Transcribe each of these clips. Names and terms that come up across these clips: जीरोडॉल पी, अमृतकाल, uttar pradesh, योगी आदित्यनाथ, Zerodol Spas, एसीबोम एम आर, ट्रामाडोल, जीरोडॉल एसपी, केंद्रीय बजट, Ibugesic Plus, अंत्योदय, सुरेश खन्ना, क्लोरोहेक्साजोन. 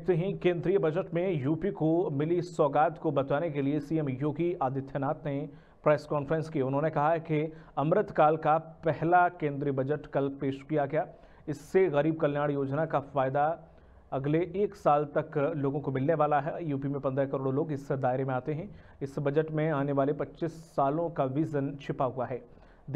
देखते हैं केंद्रीय बजट में यूपी को मिली सौगात को बताने के लिए सीएम योगी आदित्यनाथ ने प्रेस कॉन्फ्रेंस की। उन्होंने कहा कि अमृतकाल का पहला केंद्रीय बजट कल पेश किया गया। इससे गरीब कल्याण योजना का फायदा अगले एक साल तक लोगों को मिलने वाला है। यूपी में 15 करोड़ लोग इस दायरे में आते हैं। इस बजट में आने वाले 25 सालों का विजन छिपा हुआ है।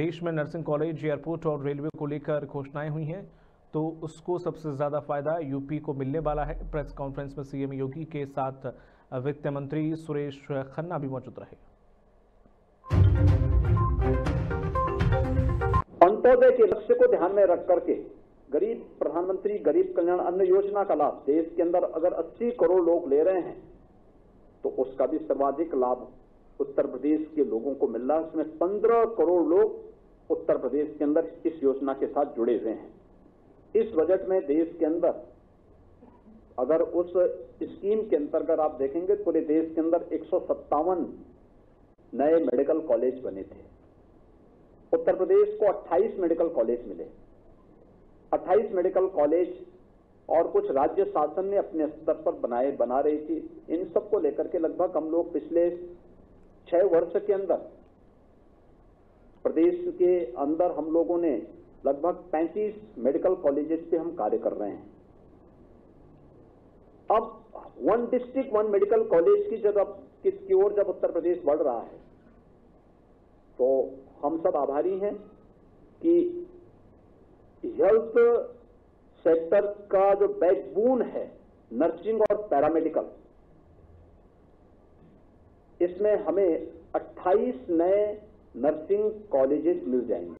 देश में नर्सिंग कॉलेज, एयरपोर्ट और रेलवे को लेकर घोषणाएं हुई हैं, तो उसको सबसे ज़्यादा फायदा यूपी को मिलने वाला है। प्रेस कॉन्फ्रेंस में सीएम योगी के साथ वित्त मंत्री सुरेश खन्ना भी मौजूद रहे। अंत्योदय के लक्ष्य को ध्यान में रख करके गरीब प्रधानमंत्री गरीब कल्याण अन्न योजना का लाभ देश के अंदर अगर 80 करोड़ लोग ले रहे हैं, तो उसका भी सर्वाधिक लाभ उत्तर प्रदेश के लोगों को मिल रहा है। उसमें 15 करोड़ लोग उत्तर प्रदेश के अंदर इस योजना के साथ जुड़े हुए हैं। इस बजट में देश के अंदर अगर उस स्कीम के अंतर्गत आप देखेंगे, पूरे देश के अंदर 157 नए मेडिकल कॉलेज बने थे। उत्तर प्रदेश को 28 मेडिकल कॉलेज मिले। 28 मेडिकल कॉलेज और कुछ राज्य शासन ने अपने स्तर पर बना रही थी। इन सबको लेकर के लगभग हम लोग पिछले 6 वर्ष के अंदर प्रदेश के अंदर हम लोगों ने लगभग 35 मेडिकल कॉलेजेस पे हम कार्य कर रहे हैं। अब 1 डिस्ट्रिक्ट 1 मेडिकल कॉलेज की ओर जब उत्तर प्रदेश बढ़ रहा है, तो हम सब आभारी हैं कि हेल्थ सेक्टर का जो बैकबोन है नर्सिंग और पैरामेडिकल, इसमें हमें 28 नए नर्सिंग कॉलेजेस मिल जाएंगे।